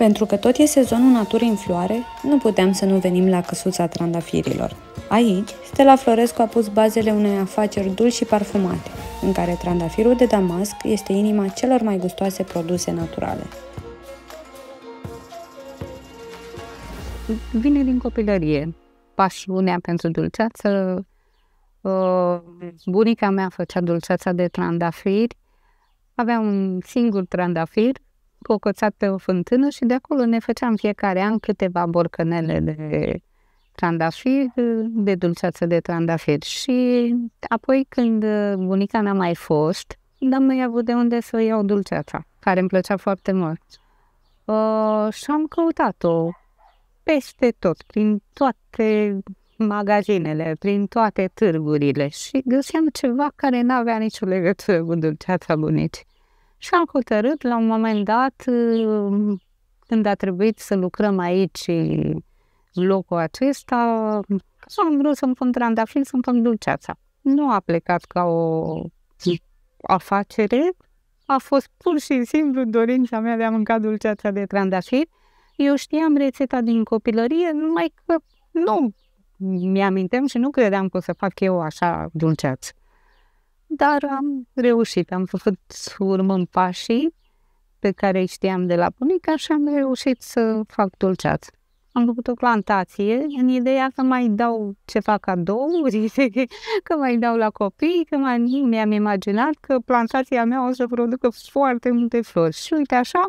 Pentru că tot e sezonul naturii în floare, nu puteam să nu venim la Căsuța Trandafirilor. Aici, Stela Florescu a pus bazele unei afaceri dulci și parfumate, în care trandafirul de Damasc este inima celor mai gustoase produse naturale. Vine din copilărie pasiunea pentru dulceață. Bunica mea făcea dulceața de trandafiri. Avea un singur trandafir cocoțat pe o fântână și de acolo ne făceam fiecare an câteva borcanele de trandafir, de dulceață de trandafir. Și apoi când bunica n-a mai fost, n-am mai avut de unde să iau dulceața, care îmi plăcea foarte mult. Și am căutat-o peste tot, prin toate magazinele, prin toate târgurile și găseam ceva care n-avea nicio legătură cu dulceața bunicii. Și am hotărât, la un moment dat, când a trebuit să lucrăm aici, în locul acesta, am vrut să-mi pun trandafiri, să-mi pun dulceața. Nu a plecat ca o afacere, a fost pur și simplu dorința mea de a mânca dulceața de trandafiri. Eu știam rețeta din copilărie, numai că nu mi-aminteam și nu credeam că o să fac eu așa dulceață. Dar am reușit, am făcut urmând pașii pe care îi știam de la bunica și am reușit să fac dulceață. Am făcut o plantație în ideea că mai dau ceva cadouri, că mai dau la copii, că mi-am imaginat că plantația mea o să producă foarte multe flori. Și uite așa,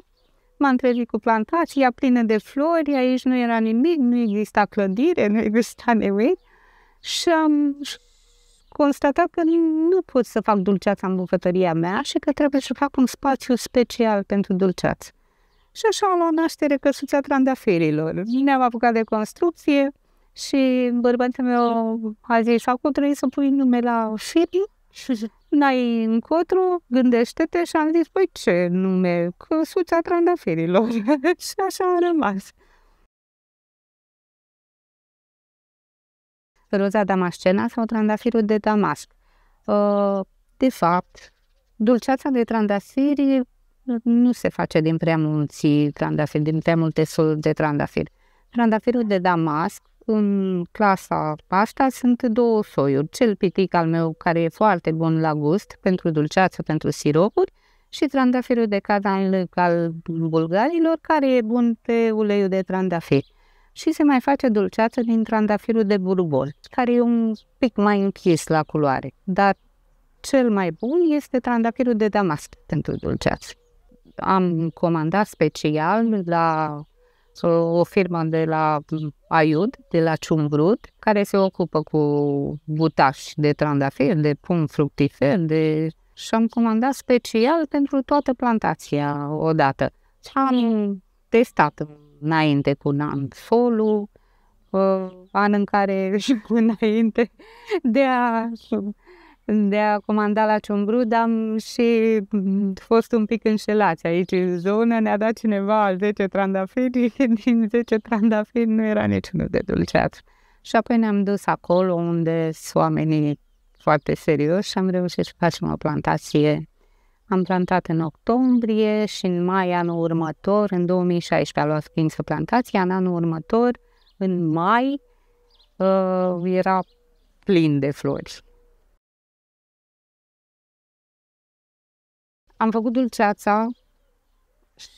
m-am trezit cu plantația plină de flori, aici nu era nimic, nu exista clădire, nu exista nimic și am constatat că nu pot să fac dulceața în bucătăria mea și că trebuie să fac un spațiu special pentru dulceață. Și așa a luat naștere Căsuța Trandafirilor. Ne-am apucat de construcție și bărbatul meu a zis, acum trebuie să pui nume la fir, n-ai încotru, gândește-te și am zis, păi ce nume? Căsuța Trandafirilor. Și așa a rămas. Rosa Damascena sau trandafirul de Damasc. De fapt, dulceața de trandafiri nu se face din prea mulți trandafiri, din prea multe soluri de trandafiri. Trandafirul de Damasc, în clasa asta, sunt două soiuri. Cel pitic al meu, care e foarte bun la gust, pentru dulceață, pentru siropuri, și trandafirul de cazanlâc al bulgarilor, care e bun pe uleiul de trandafir. Și se mai face dulceață din trandafirul de burbol, care e un pic mai închis la culoare. Dar cel mai bun este trandafirul de Damasc pentru dulceață. Am comandat special la o firmă de la Aiud, de la Ciumbrud, care se ocupă cu butași de trandafir, de pom fructifer, și am comandat special pentru toată plantația odată. Am testat înainte cu un an solul, an în care și înainte de a comanda la Ciumbrud am și fost un pic înșelați aici în zonă, ne-a dat cineva 10 trandafiri, din 10 trandafiri nu era niciunul de dulceață. Și apoi ne-am dus acolo unde sunt oamenii foarte serioși și am reușit să facem o plantație. Am plantat în octombrie și în mai anul următor, în 2016 a luat ființă plantația, în anul următor, în mai, era plin de flori. Am făcut dulceața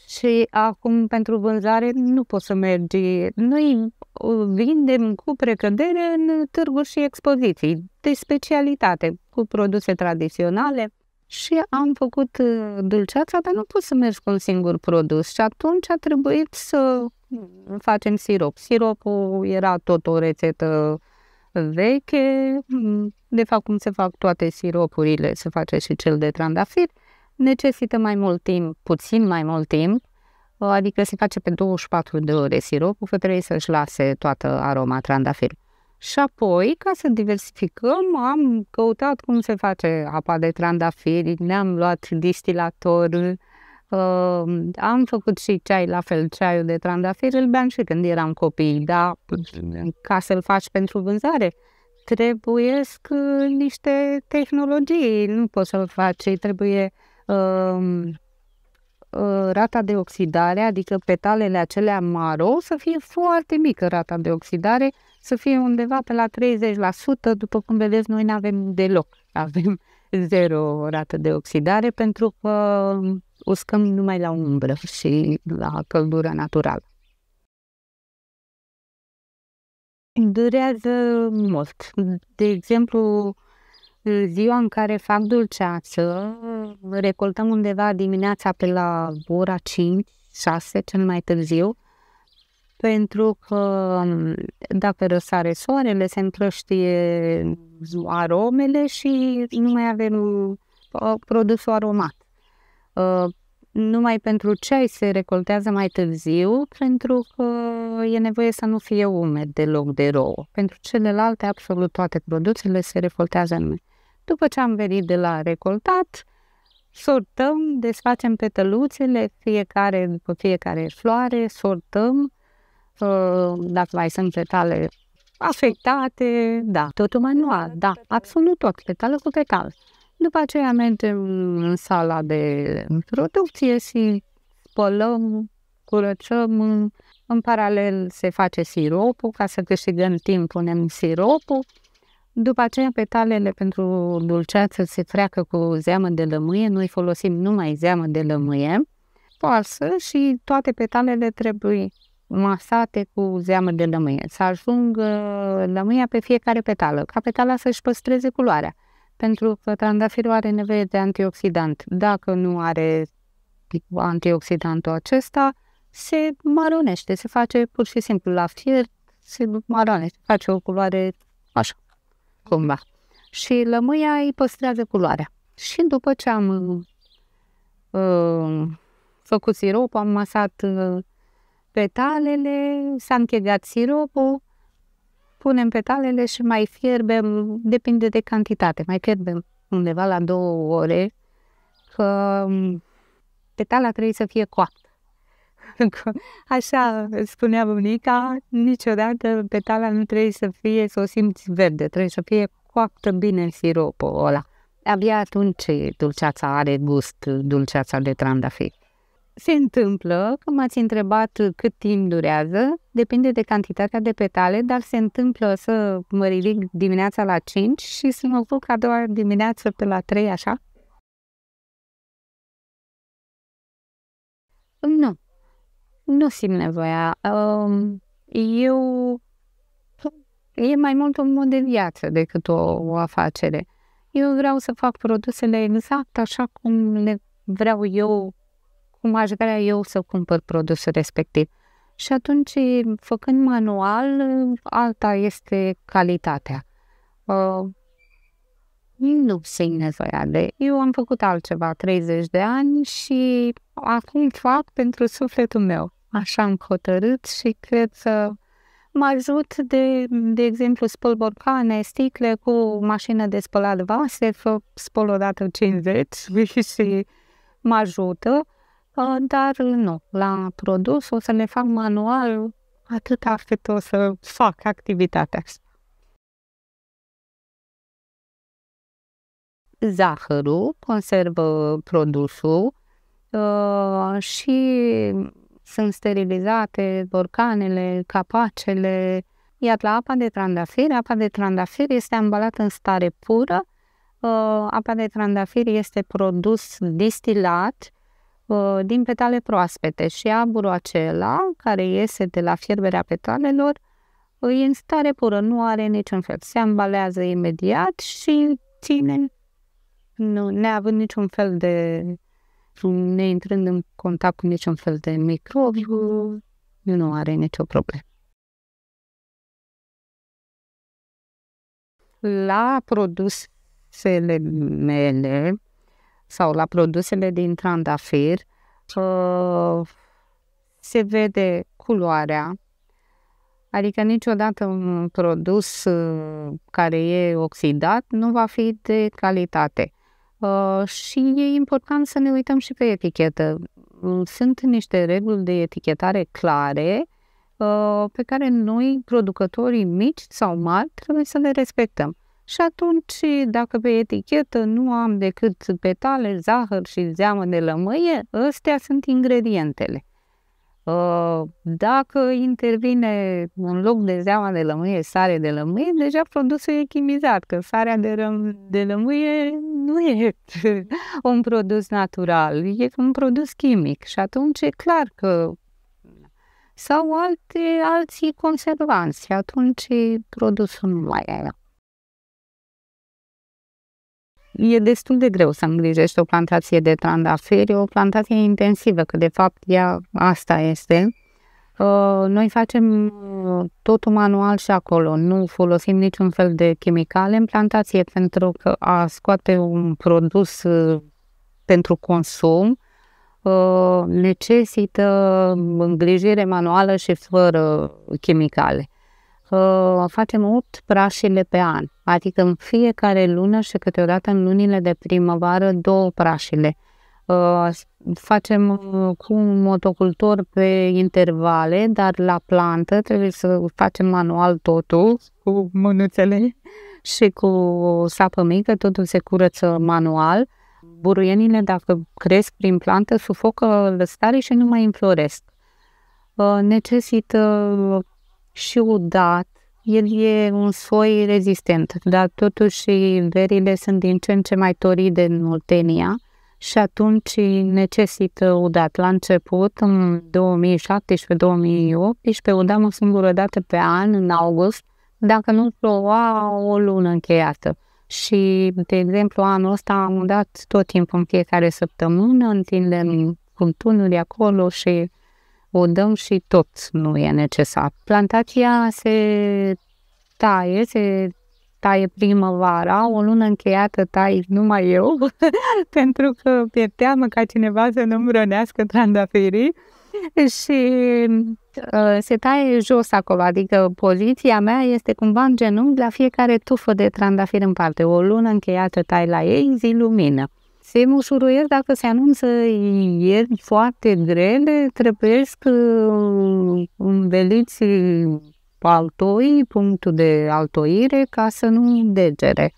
și acum pentru vânzare nu pot să mergi. Noi vindem cu precădere în târguri și expoziții de specialitate, cu produse tradiționale. Și am făcut dulceața, dar nu pot să merg cu un singur produs. Și atunci a trebuit să facem sirop. Siropul era tot o rețetă veche. De fapt, cum se fac toate siropurile, se face și cel de trandafir. Necesită mai mult timp, puțin mai mult timp, adică se face pe 24 de ore siropul, că trebuie să-și lase toată aroma trandafirului. Și apoi, ca să diversificăm, am căutat cum se face apa de trandafiri, ne-am luat distilatorul, am făcut și ceai, la fel ceaiul de trandafiri, îl beam și când eram copii, dar ca să-l faci pentru vânzare, trebuiesc niște tehnologii, nu poți să-l faci, trebuie rata de oxidare, adică petalele acelea maro, să fie foarte mică rata de oxidare, să fie undeva pe la 30%, după cum vedeți, noi nu avem deloc, avem zero rată de oxidare, pentru că uscăm numai la umbră și la căldură naturală. Durează mult. De exemplu, ziua în care fac dulceață, recoltăm undeva dimineața pe la ora 5-6, cel mai târziu, pentru că dacă răsare soarele, se împrăștie aromele și nu mai avem produsul aromat. Numai pentru ceai se recoltează mai târziu, pentru că e nevoie să nu fie umed deloc de rouă. Pentru celelalte, absolut toate produsele se recoltează numai. După ce am venit de la recoltat, sortăm, desfacem petăluțele, fiecare după fiecare floare, sortăm, dacă mai sunt petale afectate, da, totul manual, da, absolut tot, petală cu petală. După aceea mergem în sala de producție și spălăm, curățăm. În paralel se face siropul, ca să câștigăm timp punem siropul. După aceea petalele pentru dulceață se freacă cu zeamă de lămâie, noi folosim numai zeamă de lămâie falsă și toate petalele trebuie masate cu zeamă de lămâie. Să ajungă lămâia pe fiecare petală, ca petala să-și păstreze culoarea. Pentru că trandafirul are nevoie de antioxidant. Dacă nu are antioxidantul acesta, se maronește, se face pur și simplu la fiert, se maronește, face o culoare așa, cumva. Și lămâia îi păstrează culoarea. Și după ce am făcut siropul, am masat petalele, s-a închegat siropul, punem petalele și mai fierbem, depinde de cantitate, mai fierbem undeva la 2 ore, că petala trebuie să fie coaptă. Așa spunea bunica, niciodată petala nu trebuie să fie, să o simți verde, trebuie să fie coaptă bine în siropul ăla. Abia atunci dulceața are gust, dulceața de trandafir. Se întâmplă, că m-ați întrebat cât timp durează, depinde de cantitatea de petale, dar se întâmplă să mă ridic dimineața la 5 și să mă culc a doua dimineață pe la 3, așa? Nu. Nu simt nevoia. E mai mult un mod de viață decât o afacere. Eu vreau să fac produsele exact așa cum le vreau eu, cum aș vrea eu să cumpăr produsul respectiv. Și atunci, făcând manual, alta este calitatea. Nu simt nevoia de... Eu am făcut altceva 30 de ani și acum fac pentru sufletul meu. Așa am hotărât și cred că mă ajut de exemplu, spăl borcane, sticle cu mașină de spălat vase, spăl odată 50 și mă ajută. Dar nu, la produs o să le fac manual atâta cât o să fac activitatea asta. Zahărul conservă produsul și sunt sterilizate borcanele, capacele, iar la apa de trandafir este ambalată în stare pură. Apa de trandafir este produs distilat din petale proaspete și aburul acela care iese de la fierberea petalelor e în stare pură, nu are niciun fel. Se ambalează imediat și ține, nu, neavând niciun fel de, ne intrând în contact cu niciun fel de microbi, nu are nicio problemă. La produsele mele sau la produsele din trandafir, se vede culoarea, adică niciodată un produs care e oxidat nu va fi de calitate. Și e important să ne uităm și pe etichetă. Sunt niște reguli de etichetare clare pe care noi, producătorii mici sau mari, trebuie să le respectăm. Și atunci, dacă pe etichetă nu am decât petale, zahăr și zeamă de lămâie, ăstea sunt ingredientele. Dacă intervine în loc de zeama de lămâie, sare de lămâie, deja produsul e chimizat, că sarea de lămâie nu e un produs natural, e un produs chimic și atunci e clar că sau alții conservanți și atunci produsul nu mai e. E destul de greu să îngrijești o plantație de trandafiri, o plantație intensivă, că de fapt ea asta este. Noi facem totul manual și acolo, nu folosim niciun fel de chimicale în plantație, pentru că a scoate un produs pentru consum necesită îngrijire manuală și fără chimicale. Facem 8 prașile pe an, adică în fiecare lună și câteodată în lunile de primăvară 2 prașile. Facem cu un motocultor pe intervale, dar la plantă trebuie să facem manual totul cu mânuțele și cu sapă mică, totul se curăță manual. Buruienile, dacă cresc prin plantă, sufocă lăstarii și nu mai înfloresc. Necesită și udat, el e un soi rezistent, dar totuși verile sunt din ce în ce mai toride în Oltenia și atunci necesită udat. La început, în 2017-2018, udam o singură dată pe an, în august, dacă nu ploua o lună încheiată. Și, de exemplu, anul ăsta am udat tot timpul, în fiecare săptămână, întindem furtunuri acolo și o dăm și tot nu e necesar. Plantația se taie primăvara, o lună încheiată tai numai eu, pentru că e teamă ca cineva să nu-mi rănească trandafirii și se taie jos acolo, adică poziția mea este cumva în genunchi la fiecare tufă de trandafiri în parte. O lună încheiată tai la ei, zi lumină. Se mușuruiesc dacă se anunță ieri foarte grele, trebuiesc înveliți altoi, punctul de altoire, ca să nu degere.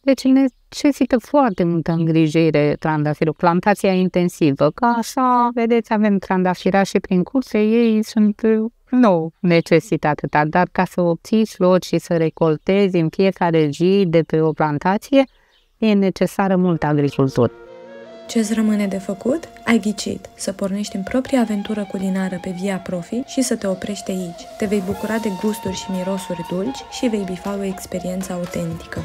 Deci necesită foarte multă îngrijire trandafirul, plantația intensivă, că așa, vedeți, avem trandafira și prin curse, ei sunt nou necesitate, dar ca să obții floci și să recoltezi în fiecare zi de pe o plantație, e necesară multă agricultură. Ce-ți rămâne de făcut? Ai ghicit! Să pornești în propria aventură culinară pe Via Profi și să te oprești aici. Te vei bucura de gusturi și mirosuri dulci și vei bifa o experiență autentică.